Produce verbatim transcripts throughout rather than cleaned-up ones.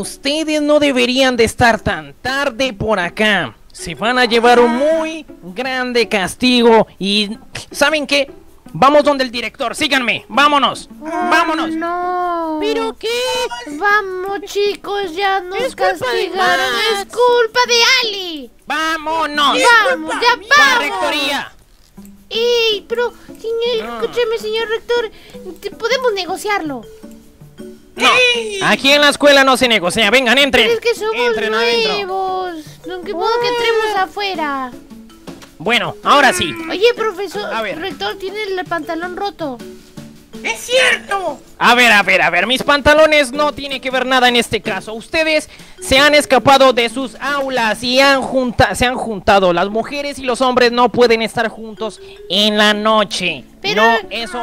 ustedes no deberían de estar tan tarde por acá. Se van a llevar un muy grande castigo. Y ¿saben qué? Vamos donde el director, síganme, vámonos, vámonos. Oh, no. ¿Pero qué? Vamos chicos, ya nos es castigaron, es culpa de Ali. Vámonos. Vamos, ya vamos. La rectoría. Ey, pero, señor, no. Escúcheme señor rector, podemos negociarlo. No, aquí en la escuela no se negocia, vengan, entren. Pero es que somos entren nuevos, no que puedo que entremos afuera. Bueno, ahora sí. Oye, profesor, a ver. Rector, tiene el pantalón roto. ¡Es cierto! A ver, a ver, a ver, mis pantalones no tienen que ver nada en este caso. Ustedes se han escapado de sus aulas y han junta se han juntado. Las mujeres y los hombres no pueden estar juntos en la noche. Pero... No, eso...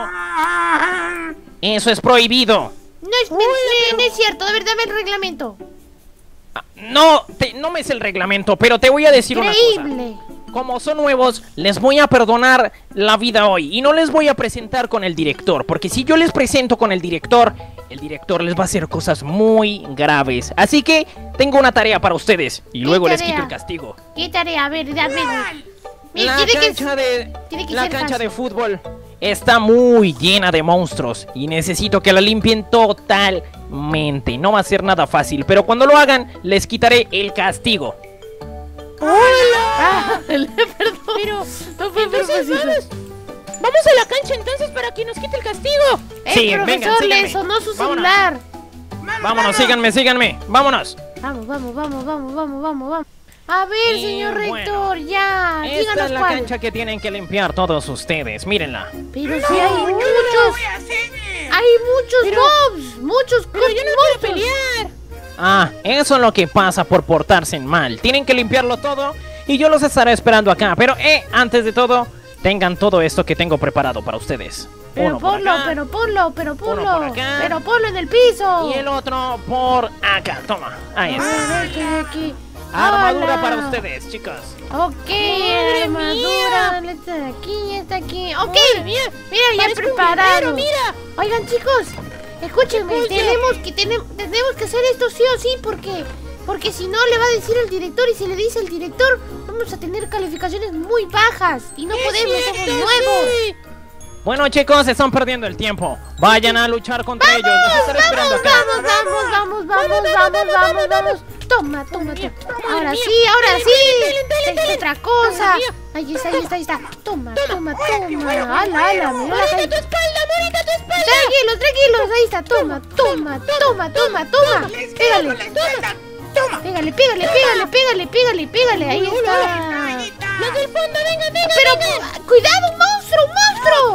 Eso es prohibido. No es, Uy, no, no es cierto, de verdad, el reglamento. No, te, no me es el reglamento, pero te voy a decir Increíble. una cosa. Increíble. Como son nuevos, les voy a perdonar la vida hoy. Y no les voy a presentar con el director, porque si yo les presento con el director, el director les va a hacer cosas muy graves. Así que tengo una tarea para ustedes. Y luego les quito el castigo. ¿Qué tarea? A ver, dame. La cancha de, la cancha de fútbol está muy llena de monstruos y necesito que la limpien totalmente. No va a ser nada fácil, pero cuando lo hagan, les quitaré el castigo. ¡Hola! Ah, perdón, pero no fue entonces, vamos, vamos a la cancha entonces para que nos quite el castigo. Sí, el profesor le sonó su celular. Vámonos, vámonos, síganme, síganme, vámonos. Vamos, vamos, vamos, vamos, vamos, vamos. A ver, y señor bueno, rector, ya, díganos cuál. Esta es la cuál. cancha que tienen que limpiar todos ustedes, mírenla. Pero no, si hay no, muchos, hay muchos pero, mobs, muchos pero yo no quiero pelear. Ah, eso es lo que pasa por portarse mal. Tienen que limpiarlo todo y yo los estaré esperando acá. Pero, eh, antes de todo, tengan todo esto que tengo preparado para ustedes. Pero uno ponlo, por acá, pero ponlo, pero ponlo. Uno por acá, pero ponlo en el piso. Y el otro por acá. Toma, ahí está. Aquí, aquí. Armadura Hola. para ustedes, chicos. Ok, armadura. Está aquí, está aquí. Ok, mira, ya preparado. Mira. Oigan, chicos. Escúchenme, tenemos que, tenemos, tenemos que hacer esto sí o sí, porque porque si no le va a decir el director, y si le dice el director, vamos a tener calificaciones muy bajas, y no podemos, somos nuevos. Sí. Bueno chicos, se están perdiendo el tiempo, vayan a luchar contra vamos, ellos, nos están esperando acá. Vamos, vamos, vamos, vamos, vamos, vamos, vamos, toma, toma, toma, ahora sí, ahora sí, es otra cosa, ahí está, ahí está, ahí está, toma, toma, toma, ala, ala, Morita, tu espalda, Morita, tu espalda. Tranquilos, tranquilos, ahí está, toma, toma, toma, toma, toma, pégale, toma, pégale, pégale, pégale, pégale, pégale, pégale, ahí está. Los del fondo, vengan, vengan, pero cuidado, monstruo,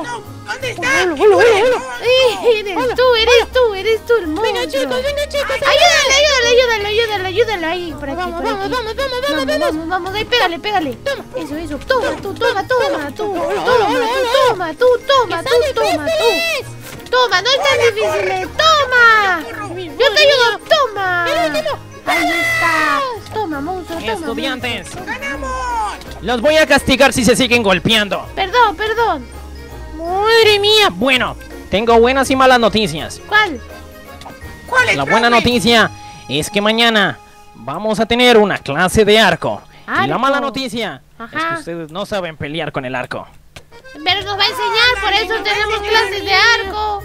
monstruo. ¿Dónde está? Hola, hola, hola, hola. Eres tú, eres tú, eres tú el monstruo. Venga chicos, venga chicos. Ayúdale, ayúdale, ayúdale, ayúdale, ayúdale ahí por aquí. Vamos, vamos, vamos, vamos, vamos, vamos, ahí pégale, pégale. Toma, eso, eso. Toma, tú, toma, toma, tú, toma, tú, toma, tú, toma, tú. Toma, no es tan difícil. Toma. Yo te ayudo. Toma. Ahí está. Toma, monstruo, toma. Estudiantes. Ganamos. Los voy a castigar si se siguen golpeando. Perdón, perdón. ¡Madre mía! Bueno, tengo buenas y malas noticias. ¿Cuál? ¿Cuál es, La buena profe? noticia es que mañana vamos a tener una clase de arco. ¿Arco? Y la mala noticia Ajá. es que ustedes no saben pelear con el arco. Pero nos va a enseñar, por eso Ay, tenemos clases de arco.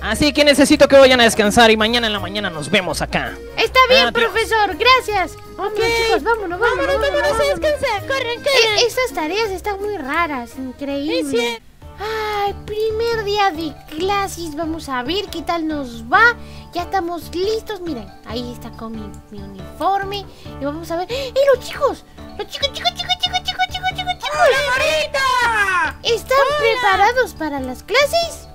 Así que necesito que vayan a descansar y mañana en la mañana nos vemos acá. Está bien, Adiós. profesor, gracias. Vamos, okay. chicos, vámonos, vámonos, vámonos, vámonos, vámonos a descansar. Corren, corren. Esas tareas están muy raras, increíble. Ay, primer día de clases, vamos a ver qué tal nos va. Ya estamos listos, miren, ahí está con mi, mi uniforme. Y vamos a ver, ¡eh, los chicos! Los chicos, chicos, chicos, chicos, chicos, chicos, chicos, chicos. ¡Hola, Morita! ¿Están Hola. preparados para las clases?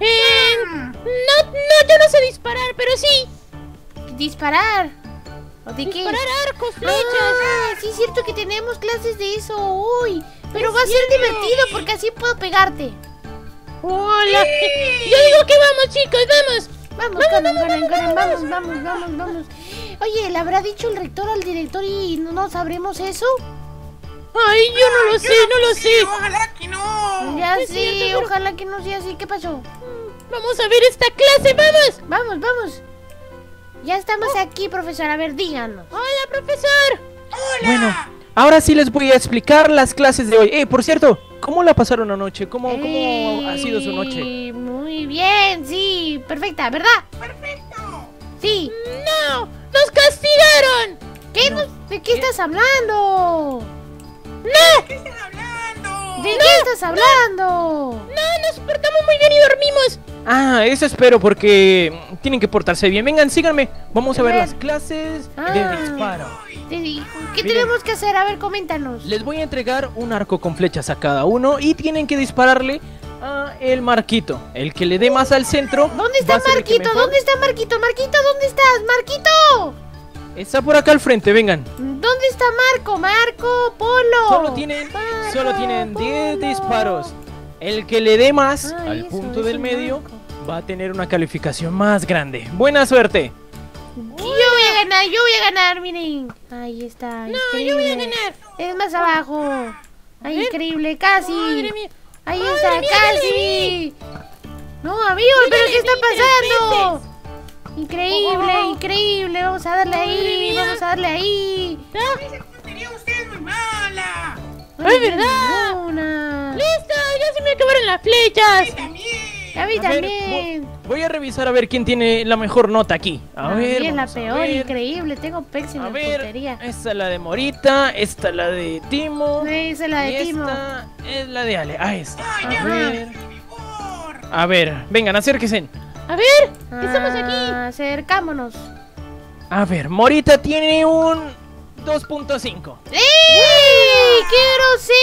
Eh, no, no, yo no sé disparar, pero sí. ¿Disparar? ¿O de qué? Disparar arcos, flechas. Ah, sí es cierto que tenemos clases de eso hoy. Pero va a ser divertido porque así puedo pegarte. ¡Hola! Sí. Yo digo que vamos, chicos, vamos. Vamos, vamos, vamos, vamos, vamos, vamos, vamos, vamos. Oye, ¿le habrá dicho el rector al director y no, no sabremos eso? Ay, yo no lo ah, sé, no, no lo sí, sé. Ojalá que no. Ya no sí, cierto, ojalá pero... que no sea así. ¿Qué pasó? Vamos a ver esta clase, vamos. Vamos, vamos. Ya estamos oh. aquí, profesor. A ver, díganos. Hola, profesor. Hola. Bueno, ahora sí les voy a explicar las clases de hoy. Eh, por cierto, ¿cómo la pasaron anoche? ¿Cómo, eh, ¿Cómo ha sido su noche? Muy bien, sí. Perfecta, ¿verdad? Perfecto. Sí. No, nos castigaron. ¿Qué no. nos, ¿De qué, ¿Qué estás hablando? ¡No! ¿De qué estás hablando? ¿De no, qué estás hablando? No, no, nos portamos muy bien y dormimos. Ah, eso espero porque tienen que portarse bien. Vengan, síganme. Vamos a, a ver, ver las clases ah. de disparo. ¿Qué Miren, tenemos que hacer? A ver, coméntanos. Les voy a entregar un arco con flechas a cada uno y tienen que dispararle a el marquito. El que le dé más al centro. ¿Dónde está Marquito? ¿Dónde está Marquito? Marquito, ¿dónde estás? ¡Marquito! Está por acá al frente, vengan. ¿Dónde está Marco? Marco, Polo. Solo tienen, Marco, solo tienen diez disparos. El que le dé más ah, al eso, punto eso, del medio Marco. va a tener una calificación más grande. Buena suerte. Yo voy a ganar, yo voy a ganar, miren. Ahí está. No, increíble. yo voy a ganar. Es más abajo. Ay, increíble, casi. Madre mía. Ahí Madre está, mía, casi. No, amigos, pero ¿qué está pasando? Diferentes. Increíble, oh, oh, oh. increíble, vamos a darle ahí, mía. vamos a darle ahí. ¿No? Usted es muy mala. No es verdad. Ninguna. Listo, ya se me acabaron las flechas. A mí también. A mí también. A ver, voy a revisar a ver quién tiene la mejor nota aquí. A no, ver. Es la peor, increíble, tengo pésima puntería. Esta es la de Morita, esta es la de Timo. Esa es la de y Timo. Esta es la de Ale. Ah, esta. Ay, a ver. A ver, vengan, acérquense. A ver, ¿qué estamos aquí? Acercámonos. A ver, Morita tiene un dos punto cinco. ¡Sí! ¡Wow! ¡Qué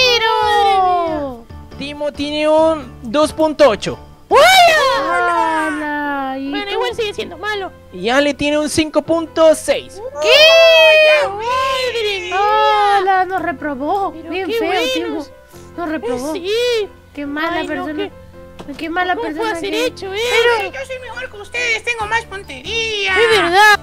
grosero! Timo tiene un dos punto ocho. Bueno, igual sigue siendo malo. Y Ale tiene un cinco punto seis. ¡Oh, ¡Qué! ¡Hola! Nos reprobó. Pero Bien feo, Timo. Nos reprobó. Sí. ¡Qué mala Ay, persona! No, qué... Qué mala ¿Cómo persona puede ser que... hecho, eh? Pero... Yo soy mejor que ustedes, tengo más puntería. Es verdad.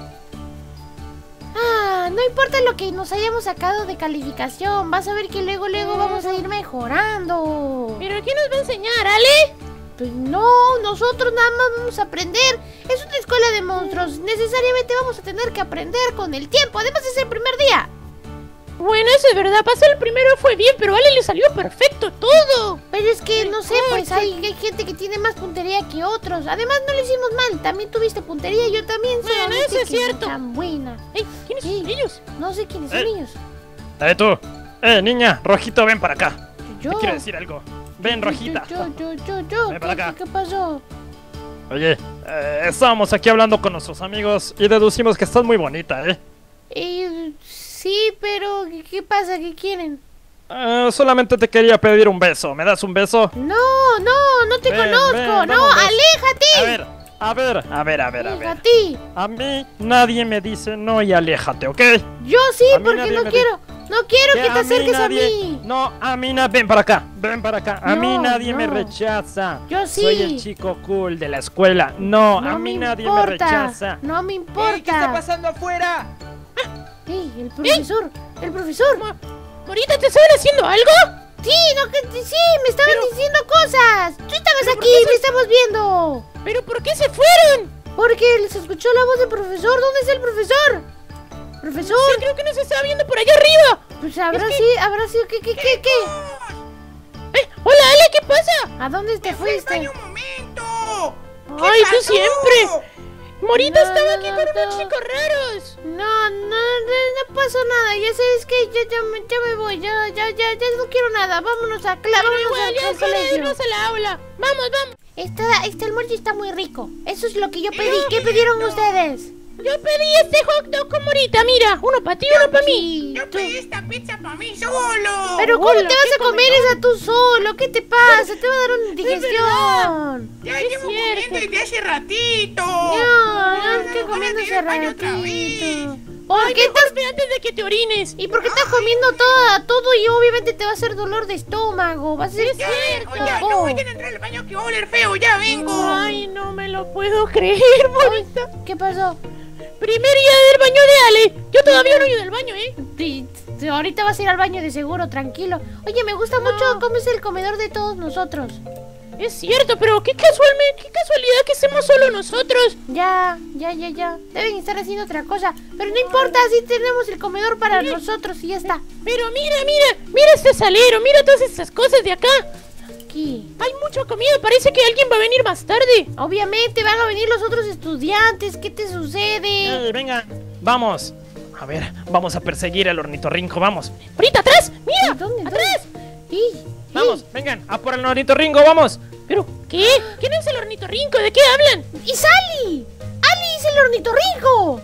Ah, no importa lo que nos hayamos sacado de calificación. Vas a ver que luego, luego mm. vamos a ir mejorando. ¿Pero qué nos va a enseñar, Ale? Pues no, nosotros nada más vamos a aprender. Es una escuela de monstruos. Necesariamente vamos a tener que aprender con el tiempo. Además es el primer día. Bueno, eso es verdad, pasó el primero, fue bien, pero a Ale le salió perfecto todo. Pero es que, no sé, pues hay, hay gente que tiene más puntería que otros. Además, no lo hicimos mal, también tuviste puntería, yo también. Bueno, eso es cierto. Tan buena. Ey, ¿quiénes son ellos? No sé quiénes son ellos. Eh, tú, eh, niña, Rojito, ven para acá. Yo. Te quiero decir algo. Ven, Rojita. Yo, yo, yo, yo, ven para acá. ¿Qué pasó? Oye, eh, estábamos aquí hablando con nuestros amigos y deducimos que estás muy bonita, ¿eh? Eh... Sí, pero ¿qué pasa? ¿Qué quieren? Uh, solamente te quería pedir un beso. ¿Me das un beso? No, no, no te ven, conozco. Ven, no, aléjate. A ver, a ver, a ver, a ver. Aléjate. A, a mí nadie me dice no y aléjate, ¿ok? Yo sí, porque no quiero. No quiero que, que te acerques nadie, a mí. No, a mí na, ven para acá, ven para acá. A no, mí nadie no. me rechaza. Yo sí. Soy el chico cool de la escuela. No, no a mí me nadie importa. me rechaza. No me importa. Ey, ¿qué está pasando afuera? ¡Ey, el profesor! ¿Eh? ¡El profesor! Ma ¿Morita, te estaban haciendo algo? Sí, no, que, sí, me estaban Pero... diciendo cosas. Tú estabas aquí, se... me estamos viendo. ¿Pero por qué se fueron? Porque les escuchó la voz del profesor. ¿Dónde está el profesor? Profesor. No sé, creo que nos estaba viendo por allá arriba. Pues habrá sido, que... sí, habrá sido, ¿qué, qué, qué, qué? Eh, hola, Ale, ¿qué pasa? ¿A dónde te me fuiste? Fui al baño un momento. Ay, tú siempre. Morita no, estaba aquí no, con no, unos chicos raros. No, no, no, no pasó nada. Ya sabes que yo ya, ya me voy. Ya, ya, ya, ya no quiero nada. Vámonos a claro. Ya es hora de irnos a la aula. Vamos, vamos. Esta, este almuerzo está muy rico. Eso es lo que yo pedí. No, ¿Qué pidieron no. ustedes? Yo pedí este hot dog con Morita. Mira, uno para ti, yo, uno para mí. Yo pedí esta pizza para mí solo. Pero ¿cómo Olo, te vas a comer esa tú solo? ¿Qué te pasa? Te va a dar una indigestión. Ya llevo comiendo desde hace ratito. No. Comiendo ese ratito. ¿Por Ay, qué estás antes de que te orines? ¿Y por qué estás Ay, comiendo todo, todo y obviamente te va a hacer dolor de estómago? Va a ser ya, cierto. Ya, oh. no voy a entrar al baño que va a oler feo, ya vengo. Ay, no me lo puedo creer, Morita. ¿Qué pasó? Primer día del baño de Ale. Yo todavía no he ido al baño, ¿eh? Sí. Ahorita vas a ir al baño de seguro, tranquilo. Oye, me gusta no. mucho cómo es el comedor de todos nosotros. Es cierto, pero qué casualmente, qué casualidad que estemos solo nosotros. Ya, ya, ya, ya. Deben estar haciendo otra cosa. Pero no importa, así tenemos el comedor para ¿Qué? nosotros y ya está. Pero mira, mira, mira este salero, mira todas estas cosas de acá. Aquí. Hay mucha comida, parece que alguien va a venir más tarde. Obviamente van a venir los otros estudiantes, ¿qué te sucede? Eh, venga, vamos. A ver, vamos a perseguir al ornitorrinco, vamos. ¡Morita, atrás! ¡Mira! ¿Dónde? ¿Dónde? ¡Atrás! Sí, sí. Vamos, vengan, a por el ornitorrinco, vamos. ¿Pero qué? ¿Quién es el ornitorrinco? ¿De qué hablan? ¡Es Ali! ¡Ali es el ornitorrinco!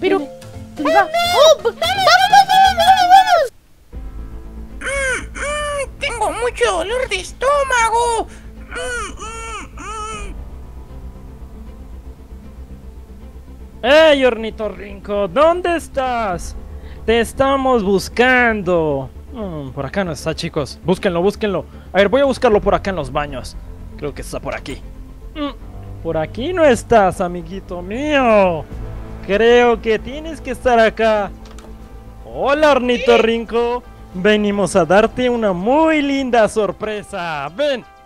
Pero... ¡Oh, no! ¡Oh, ¡Vamos, vamos, vamos, vamos! vamos! Mm, mm, tengo mucho dolor de estómago. Mm, mm, mm. ¡Ey, ornitorrinco! ¿Dónde estás? Te estamos buscando. Mm, por acá no está, chicos. Búsquenlo, búsquenlo. A ver, voy a buscarlo por acá en los baños. Creo que está por aquí. Mm, por aquí no estás, amiguito mío. Creo que tienes que estar acá. Hola, ornitorrinco. Venimos a darte una muy linda sorpresa. Ven.